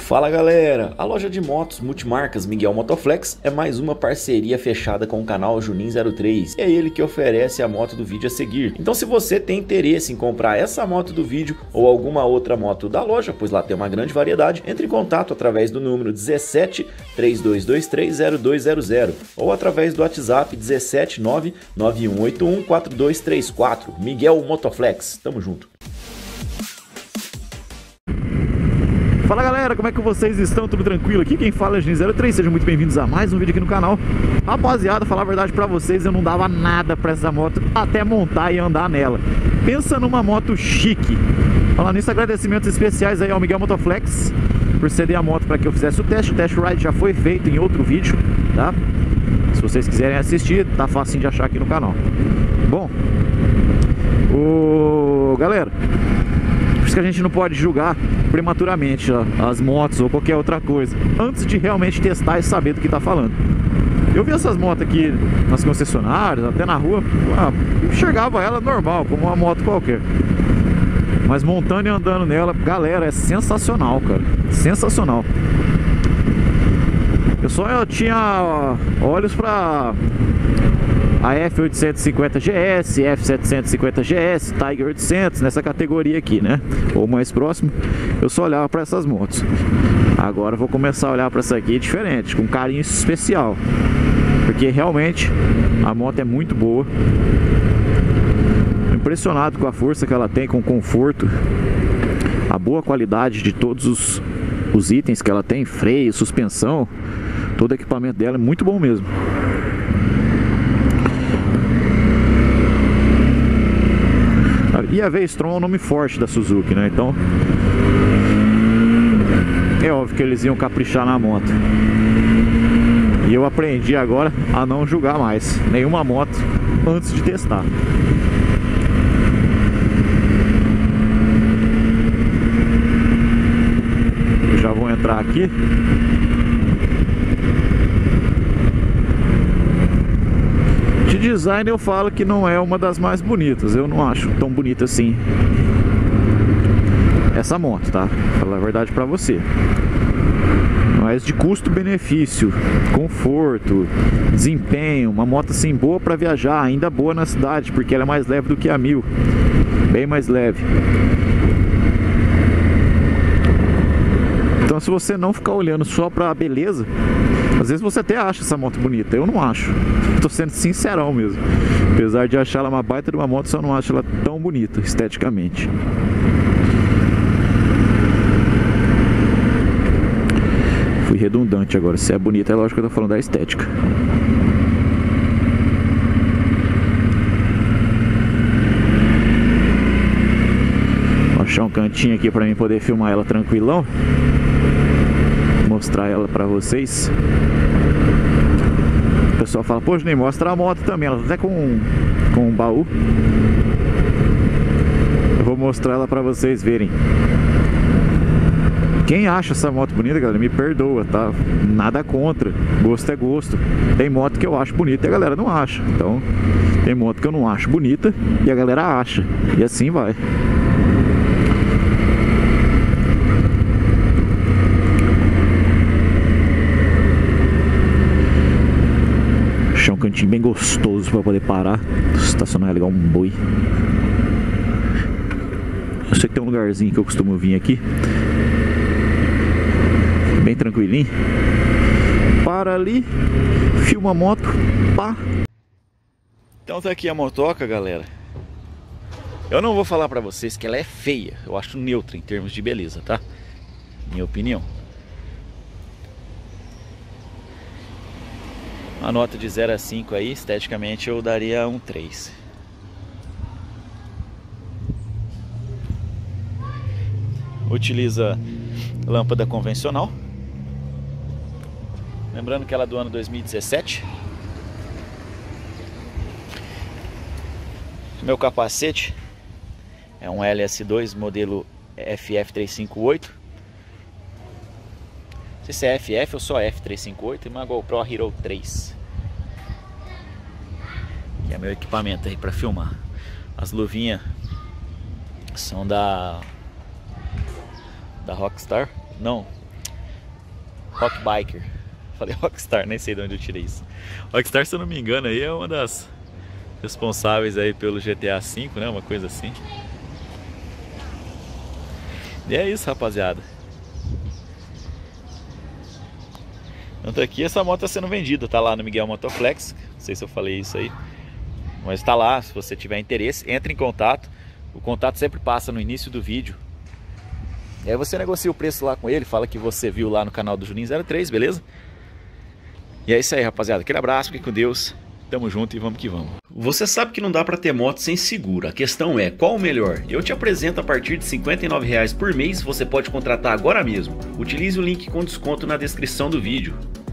Fala galera, a loja de motos multimarcas Miguel Motoflex é mais uma parceria fechada com o canal Junin03, é ele que oferece a moto do vídeo a seguir. Então se você tem interesse em comprar essa moto do vídeo ou alguma outra moto da loja, pois lá tem uma grande variedade, entre em contato através do número 17 32230200 ou através do WhatsApp 17991814234. Miguel Motoflex, tamo junto. Fala galera, como é que vocês estão? Tudo tranquilo? Aqui quem fala é Junin03, sejam muito bem-vindos a mais um vídeo aqui no canal. Rapaziada, falar a verdade pra vocês, eu não dava nada pra essa moto até montar e andar nela. Pensa numa moto chique. Falando nisso, agradecimentos especiais aí ao Miguel Motoflex por ceder a moto para que eu fizesse o test ride já foi feito em outro vídeo, tá? Se vocês quiserem assistir, tá facinho de achar aqui no canal. Bom, galera, por isso que a gente não pode julgar prematuramente as motos ou qualquer outra coisa antes de realmente testar e saber do que tá falando. Eu vi essas motos aqui nas concessionárias, até na rua, enxergava ela normal, como uma moto qualquer. Mas montando e andando nela, galera, é sensacional, cara. Sensacional. Eu tinha olhos pra a F850GS, F750GS, Tiger 800, nessa categoria aqui, né? Ou mais próximo, eu só olhava para essas motos. Agora eu vou começar a olhar para essa aqui diferente, com carinho especial, porque realmente a moto é muito boa. Impressionado com a força que ela tem, com o conforto, a boa qualidade de todos os itens que ela tem, freio, suspensão, todo o equipamento dela é muito bom mesmo. E a V-Strom é um nome forte da Suzuki, né? Então é óbvio que eles iam caprichar na moto. E eu aprendi agora a não julgar mais nenhuma moto antes de testar. Eu já vou entrar aqui. Design, eu falo que não é uma das mais bonitas. Eu não acho tão bonita assim essa moto, tá? Falar a verdade pra você. Mas de custo-benefício, conforto, desempenho, uma moto assim boa pra viajar, ainda boa na cidade, porque ela é mais leve do que a 1000. Bem mais leve. Então se você não ficar olhando só pra beleza, às vezes você até acha essa moto bonita. Eu não acho, tô sendo sincerão mesmo. Apesar de achar ela uma baita de uma moto, só não acho ela tão bonita esteticamente. Fui redundante agora. Se é bonita, é lógico que eu tô falando da estética. Vou achar um cantinho aqui pra mim poder filmar ela tranquilão, mostrar ela pra vocês. O pessoal fala, poxa, nem mostra a moto também. Ela tá até com um baú. Eu vou mostrar ela pra vocês verem. Quem acha essa moto bonita, galera, me perdoa, tá? Nada contra, gosto é gosto. Tem moto que eu acho bonita e a galera não acha. Então, tem moto que eu não acho bonita e a galera acha. E assim vai. Um cantinho bem gostoso para poder parar, estacionar é legal, um boi. Eu sei que tem um lugarzinho que eu costumo vir aqui, bem tranquilinho. Para ali, filma a moto, pá. Então tá aqui a motoca, galera. Eu não vou falar para vocês que ela é feia, eu acho neutra em termos de beleza, tá? Minha opinião. A nota de 0 a 5 aí, esteticamente eu daria um 3. Utiliza lâmpada convencional. Lembrando que ela é do ano 2017. Meu capacete é um LS2 modelo FF358. Não sei se é FF ou só F358 e uma GoPro Hero 3. Que é meu equipamento aí para filmar. As luvinhas são da Rockstar. Não. Rockbiker. Falei Rockstar, nem sei de onde eu tirei isso. Rockstar, se eu não me engano, aí é uma das responsáveis aí pelo GTA V, né? Uma coisa assim. E é isso, rapaziada. Então tá aqui, essa moto tá sendo vendida. Tá lá no Miguel Motoflex. Não sei se eu falei isso aí. Mas tá lá, se você tiver interesse, entre em contato. O contato sempre passa no início do vídeo. E aí você negocia o preço lá com ele, fala que você viu lá no canal do Junin03, beleza? E é isso aí, rapaziada. Aquele abraço, fique com Deus. Tamo junto e vamos que vamos. Você sabe que não dá pra ter moto sem seguro. A questão é, qual o melhor? Eu te apresento a partir de R$ 59,00 por mês. Você pode contratar agora mesmo. Utilize o link com desconto na descrição do vídeo.